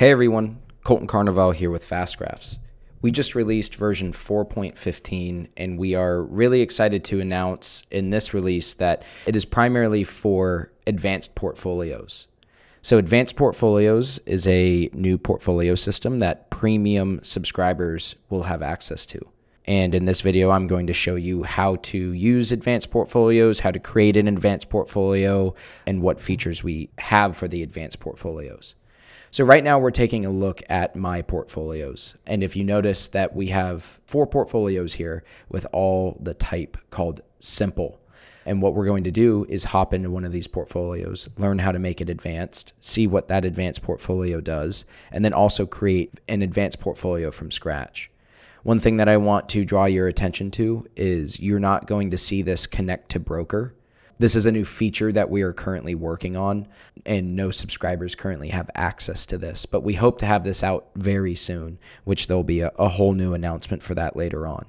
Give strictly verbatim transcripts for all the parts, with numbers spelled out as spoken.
Hey everyone, Colton Carnival here with FastGraphs. We just released version four point fifteen, and we are really excited to announce in this release that it is primarily for advanced portfolios. So Advanced Portfolios is a new portfolio system that premium subscribers will have access to. And in this video, I'm going to show you how to use Advanced Portfolios, how to create an Advanced Portfolio, and what features we have for the Advanced Portfolios. So right now we're taking a look at my portfolios. And if you notice that we have four portfolios here with all the type called simple. And what we're going to do is hop into one of these portfolios, learn how to make it advanced, see what that advanced portfolio does, and then also create an advanced portfolio from scratch. One thing that I want to draw your attention to is you're not going to see this connect to broker. This is a new feature that we are currently working on, and no subscribers currently have access to this, but we hope to have this out very soon, which there'll be a, a whole new announcement for that later on.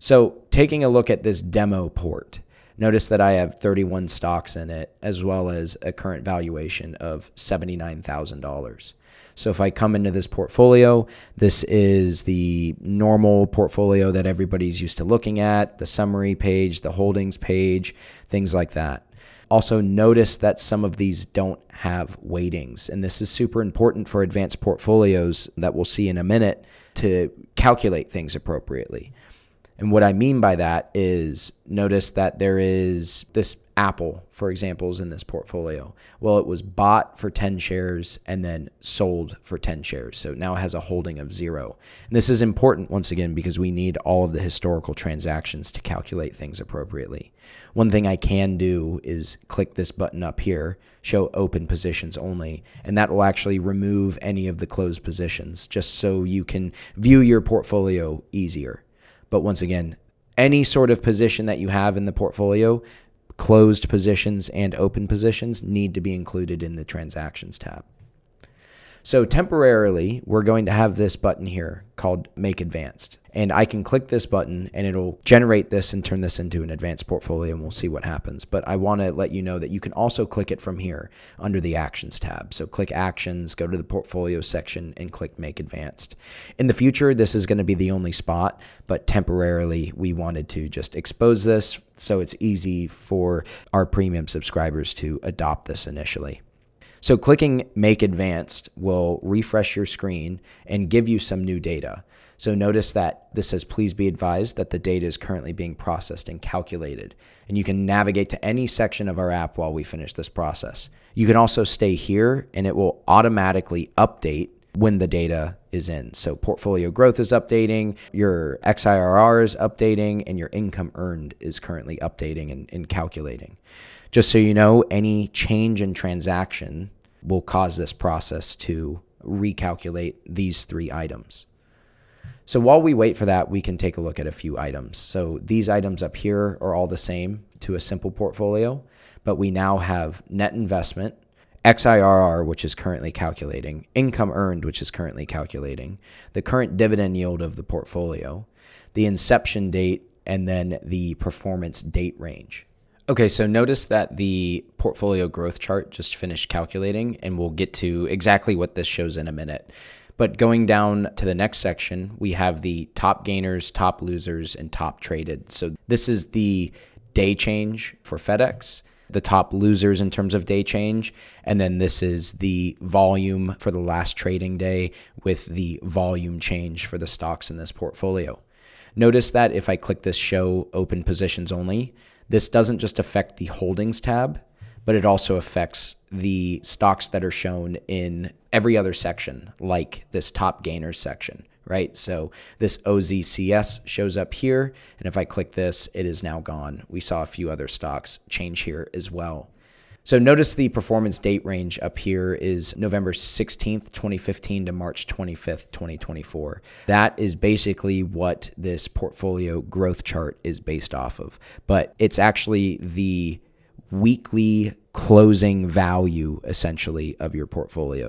So taking a look at this demo port, notice that I have thirty-one stocks in it, as well as a current valuation of seventy-nine thousand dollars. So if I come into this portfolio, this is the normal portfolio that everybody's used to looking at, the summary page, the holdings page, things like that. Also notice that some of these don't have weightings, and this is super important for advanced portfolios that we'll see in a minute to calculate things appropriately. And what I mean by that is notice that there is this Apple, for example, is in this portfolio. Well, it was bought for ten shares and then sold for ten shares. So now it has a holding of zero. And this is important once again, because we need all of the historical transactions to calculate things appropriately. One thing I can do is click this button up here, show open positions only, and that will actually remove any of the closed positions just so you can view your portfolio easier. But once again, any sort of position that you have in the portfolio, closed positions and open positions, need to be included in the transactions tab. So temporarily, we're going to have this button here called Make Advanced. And I can click this button and it'll generate this and turn this into an advanced portfolio, and we'll see what happens. But I want to let you know that you can also click it from here under the Actions tab. So click Actions, go to the Portfolio section, and click Make Advanced. In the future, this is going to be the only spot, but temporarily we wanted to just expose this so it's easy for our premium subscribers to adopt this initially. So clicking Make Advanced will refresh your screen and give you some new data. So notice that this says, please be advised that the data is currently being processed and calculated. And you can navigate to any section of our app while we finish this process. You can also stay here and it will automatically update when the data is in. So portfolio growth is updating, your X I R R is updating, and your income earned is currently updating and, and calculating. Just so you know, any change in transaction will cause this process to recalculate these three items. So while we wait for that, we can take a look at a few items. So these items up here are all the same to a simple portfolio, but we now have net investment, X I R R, which is currently calculating, income earned, which is currently calculating, the current dividend yield of the portfolio, the inception date, and then the performance date range. Okay, so notice that the portfolio growth chart just finished calculating, and we'll get to exactly what this shows in a minute. But going down to the next section, we have the top gainers, top losers, and top traded. So this is the day change for FedEx, the top losers in terms of day change, and then this is the volume for the last trading day with the volume change for the stocks in this portfolio. Notice that if I click this show open positions only, this doesn't just affect the holdings tab, but it also affects the stocks that are shown in every other section, like this top gainers section, right? So this O Z C S shows up here, and if I click this, it is now gone. We saw a few other stocks change here as well. So notice the performance date range up here is November sixteenth, twenty fifteen to March twenty-fifth, twenty twenty-four. That is basically what this portfolio growth chart is based off of, but it's actually the weekly closing value essentially of your portfolio.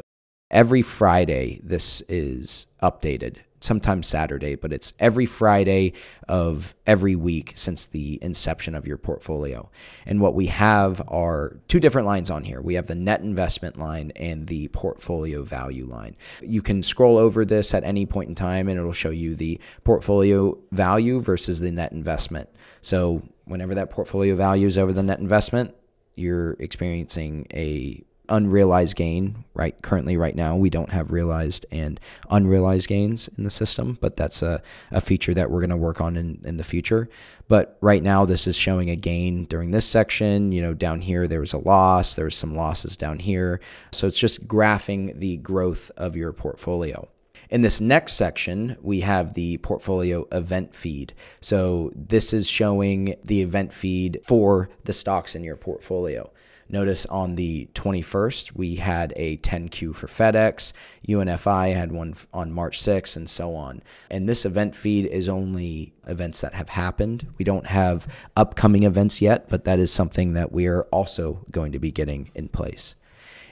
Every Friday, this is updated. sometimes Saturday, but it's every Friday of every week since the inception of your portfolio. And what we have are two different lines on here. We have the net investment line and the portfolio value line. You can scroll over this at any point in time and it'll show you the portfolio value versus the net investment. So whenever that portfolio value is over the net investment, you're experiencing a unrealized gain. Right, currently right now we don't have realized and unrealized gains in the system, but that's a, a feature that we're going to work on in, in the future. But right now this is showing a gain during this section. You know, down here there was a loss, there was some losses down here, so it's just graphing the growth of your portfolio. In this next section, we have the portfolio event feed. So this is showing the event feed for the stocks in your portfolio. Notice on the twenty-first, we had a ten Q for FedEx, U N F I had one on March sixth, and so on. And this event feed is only events that have happened. We don't have upcoming events yet, but that is something that we are also going to be getting in place.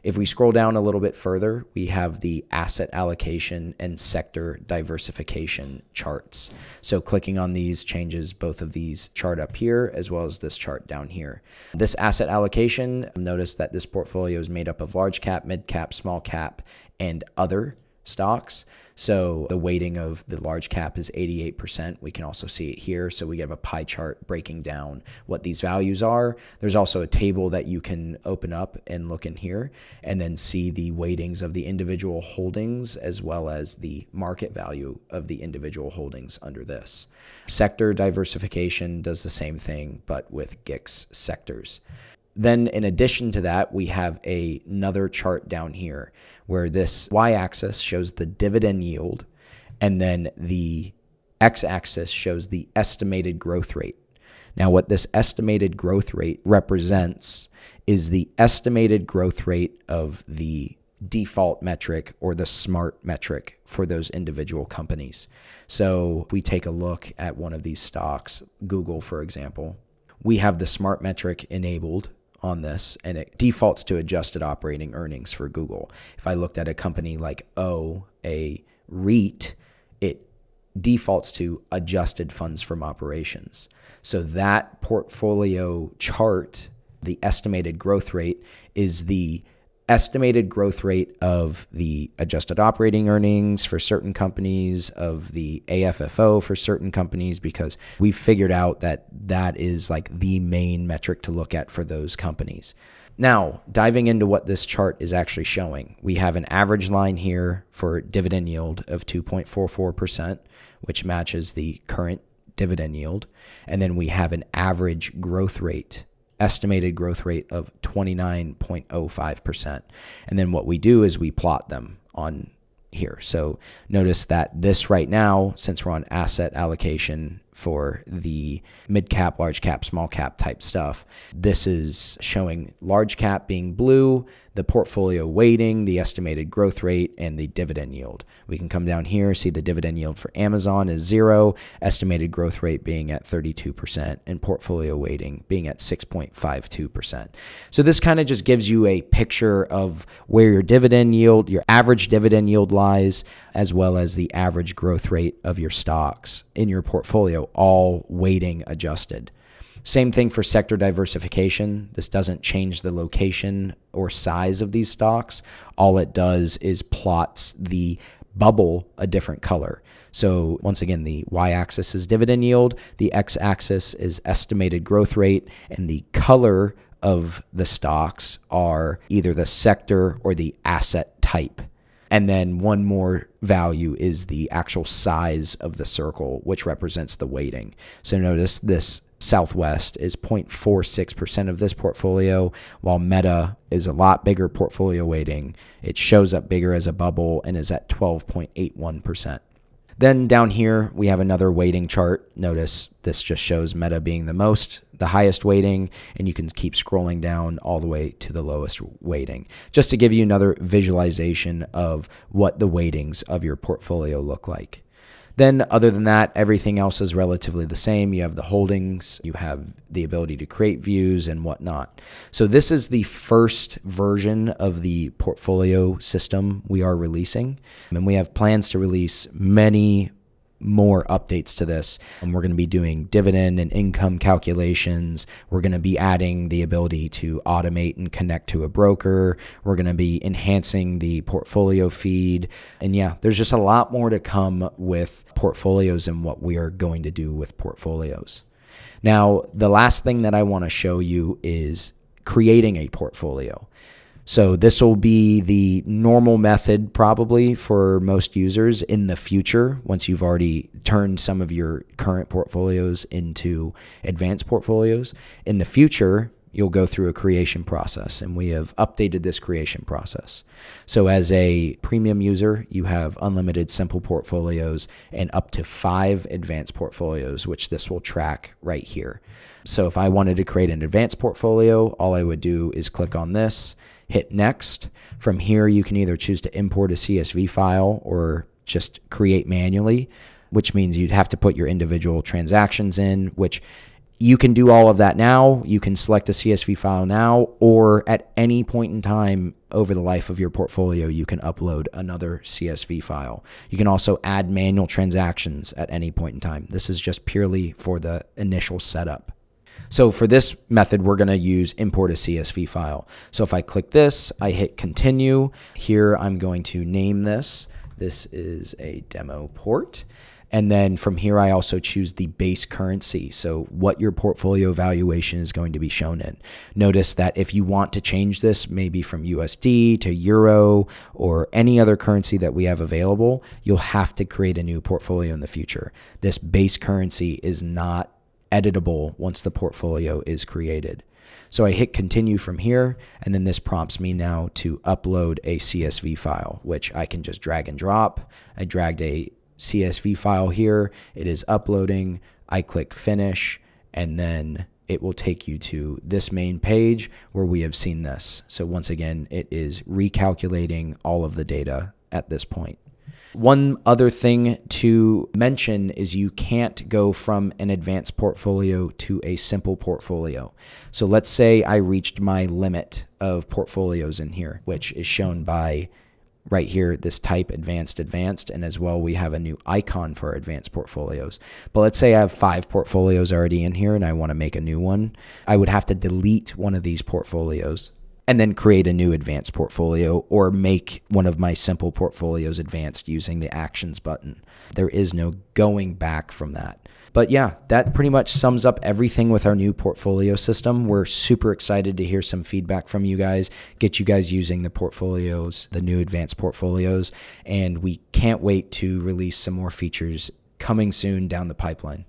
If we scroll down a little bit further, we have the asset allocation and sector diversification charts. So clicking on these changes both of these chart up here as well as this chart down here. This asset allocation, notice that this portfolio is made up of large cap, mid cap, small cap, and other stocks. So the weighting of the large cap is eighty-eight percent. We can also see it here. So we have a pie chart breaking down what these values are. There's also a table that you can open up and look in here and then see the weightings of the individual holdings as well as the market value of the individual holdings under this. Sector diversification does the same thing, but with G I C S sectors. Then in addition to that, we have a, another chart down here where this y-axis shows the dividend yield and then the x-axis shows the estimated growth rate. Now what this estimated growth rate represents is the estimated growth rate of the default metric or the smart metric for those individual companies. So we take a look at one of these stocks, Google for example. We have the smart metric enabled on this, and it defaults to adjusted operating earnings for Google. If I looked at a company like O, a REIT, it defaults to adjusted funds from operations. So that portfolio chart, the estimated growth rate, is the estimated growth rate of the adjusted operating earnings for certain companies, of the A F F O for certain companies, because we figured out that that is like the main metric to look at for those companies. Now, diving into what this chart is actually showing, we have an average line here for dividend yield of two point four four percent, which matches the current dividend yield. And then we have an average growth rate, estimated growth rate of twenty-nine point zero five percent. And then what we do is we plot them on here. So notice that this right now, since we're on asset allocation for the mid cap, large cap, small cap type stuff, this is showing large cap being blue, the portfolio weighting, the estimated growth rate, and the dividend yield. We can come down here, see the dividend yield for Amazon is zero, estimated growth rate being at thirty-two percent, and portfolio weighting being at six point five two percent. So this kind of just gives you a picture of where your dividend yield, your average dividend yield lies, as well as the average growth rate of your stocks in your portfolio, all weighting adjusted. Same thing for sector diversification. This doesn't change the location or size of these stocks. All it does is plots the bubble a different color. So once again, the y-axis is dividend yield, the x-axis is estimated growth rate, and the color of the stocks are either the sector or the asset type. And then one more value is the actual size of the circle, which represents the weighting. So notice this Southwest is zero point four six percent of this portfolio, while Meta is a lot bigger portfolio weighting. It shows up bigger as a bubble and is at twelve point eight one percent. Then down here, we have another weighting chart. Notice this just shows Meta being the most, the highest weighting, and you can keep scrolling down all the way to the lowest weighting, just to give you another visualization of what the weightings of your portfolio look like. Then other than that, everything else is relatively the same. You have the holdings, you have the ability to create views and whatnot. So this is the first version of the portfolio system we are releasing. And we have plans to release many more updates to this. And we're going to be doing dividend and income calculations. We're going to be adding the ability to automate and connect to a broker. We're going to be enhancing the portfolio feed. And yeah, there's just a lot more to come with portfolios and what we are going to do with portfolios. Now, the last thing that I want to show you is creating a portfolio. So this will be the normal method probably for most users in the future, once you've already turned some of your current portfolios into advanced portfolios. In the future, you'll go through a creation process, and we have updated this creation process. So as a premium user, you have unlimited simple portfolios and up to five advanced portfolios, which this will track right here. So if I wanted to create an advanced portfolio, all I would do is click on this, hit next. From here, you can either choose to import a C S V file or just create manually, which means you'd have to put your individual transactions in, which you can do all of that now. You can select a C S V file now, or at any point in time over the life of your portfolio, you can upload another C S V file. You can also add manual transactions at any point in time. This is just purely for the initial setup. So for this method, we're going to use import a C S V file. So if I click this, I hit continue. Here, I'm going to name this. This is a demo port. And then from here, I also choose the base currency. So what your portfolio valuation is going to be shown in. Notice that if you want to change this, maybe from U S D to Euro or any other currency that we have available, you'll have to create a new portfolio in the future. This base currency is not editable once the portfolio is created. So I hit continue from here, and then this prompts me now to upload a C S V file, which I can just drag and drop. I dragged a C S V file here. It is uploading. I click finish, and then it will take you to this main page where we have seen this. So once again, it is recalculating all of the data at this point. One other thing to mention is you can't go from an advanced portfolio to a simple portfolio. So let's say I reached my limit of portfolios in here, which is shown by right here, this type advanced, advanced, and as well, we have a new icon for advanced portfolios. But let's say I have five portfolios already in here and I want to make a new one. I would have to delete one of these portfolios and then create a new advanced portfolio, or make one of my simple portfolios advanced using the actions button. There is no going back from that. But yeah, that pretty much sums up everything with our new portfolio system. We're super excited to hear some feedback from you guys, get you guys using the portfolios, the new advanced portfolios, and we can't wait to release some more features coming soon down the pipeline.